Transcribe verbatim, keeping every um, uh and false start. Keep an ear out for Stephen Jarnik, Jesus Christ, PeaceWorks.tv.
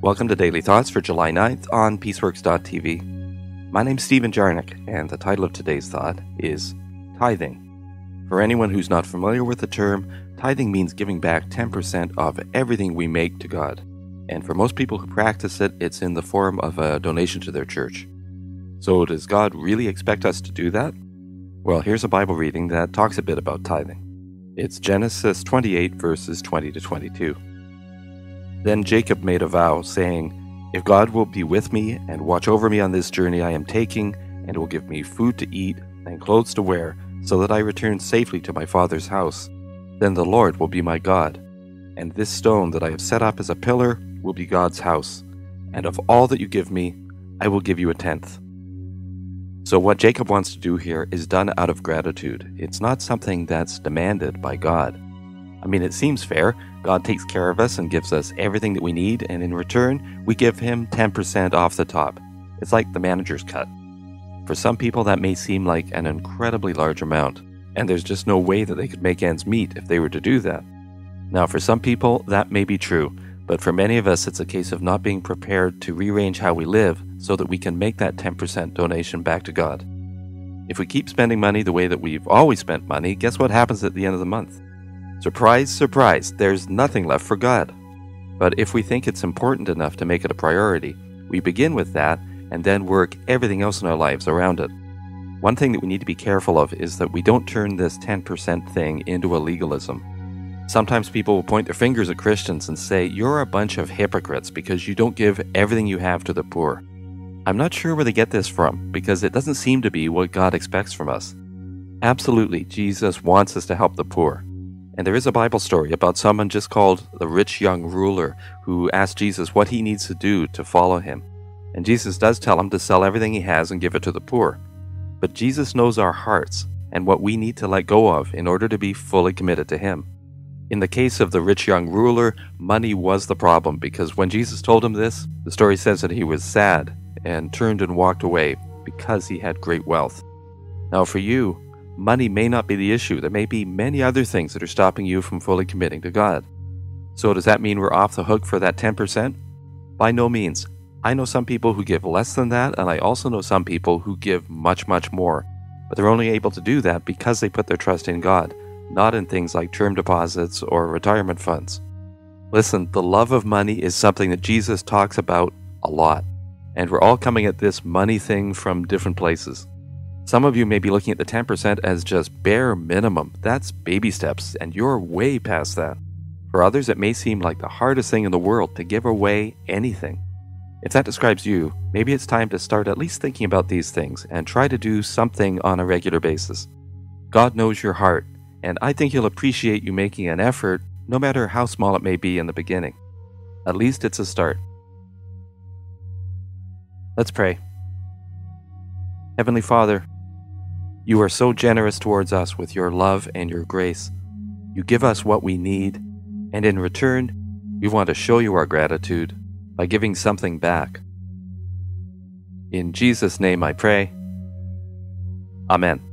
Welcome to Daily Thoughts for July ninth on Peaceworks dot T V. My name's Stephen Jarnik, and the title of today's thought is Tithing. For anyone who's not familiar with the term, tithing means giving back ten percent of everything we make to God. And for most people who practice it, it's in the form of a donation to their church. So does God really expect us to do that? Well, here's a Bible reading that talks a bit about tithing. It's Genesis twenty-eight, verses twenty to twenty-two. Then Jacob made a vow, saying, "If God will be with me and watch over me on this journey I am taking, and will give me food to eat and clothes to wear, so that I return safely to my father's house, then the Lord will be my God. And this stone that I have set up as a pillar will be God's house. And of all that you give me, I will give you a tenth." So what Jacob wants to do here is done out of gratitude. It's not something that's demanded by God. I mean, it seems fair. God takes care of us and gives us everything that we need, and in return, we give him ten percent off the top. It's like the manager's cut. For some people, that may seem like an incredibly large amount, and there's just no way that they could make ends meet if they were to do that. Now, for some people, that may be true, but for many of us, it's a case of not being prepared to rearrange how we live so that we can make that ten percent donation back to God. If we keep spending money the way that we've always spent money, guess what happens at the end of the month? Surprise, surprise, there's nothing left for God. But if we think it's important enough to make it a priority, we begin with that and then work everything else in our lives around it. One thing that we need to be careful of is that we don't turn this ten percent thing into a legalism. Sometimes people will point their fingers at Christians and say, "You're a bunch of hypocrites because you don't give everything you have to the poor." I'm not sure where they get this from, because it doesn't seem to be what God expects from us. Absolutely, Jesus wants us to help the poor. And there is a Bible story about someone just called the rich young ruler who asked Jesus what he needs to do to follow him. And Jesus does tell him to sell everything he has and give it to the poor. But Jesus knows our hearts and what we need to let go of in order to be fully committed to him. In the case of the rich young ruler, money was the problem, because when Jesus told him this, the story says that he was sad and turned and walked away because he had great wealth. Now for you, money may not be the issue. There may be many other things that are stopping you from fully committing to God. So does that mean we're off the hook for that ten percent? By no means. I know some people who give less than that, and I also know some people who give much, much more. But they're only able to do that because they put their trust in God, not in things like term deposits or retirement funds. Listen, the love of money is something that Jesus talks about a lot. And we're all coming at this money thing from different places. Some of you may be looking at the ten percent as just bare minimum. That's baby steps, and you're way past that. For others, it may seem like the hardest thing in the world to give away anything. If that describes you, maybe it's time to start at least thinking about these things and try to do something on a regular basis. God knows your heart, and I think he'll appreciate you making an effort, no matter how small it may be in the beginning. At least it's a start. Let's pray. Heavenly Father, you are so generous towards us with your love and your grace. You give us what we need, and in return, we want to show you our gratitude by giving something back. In Jesus' name I pray. Amen.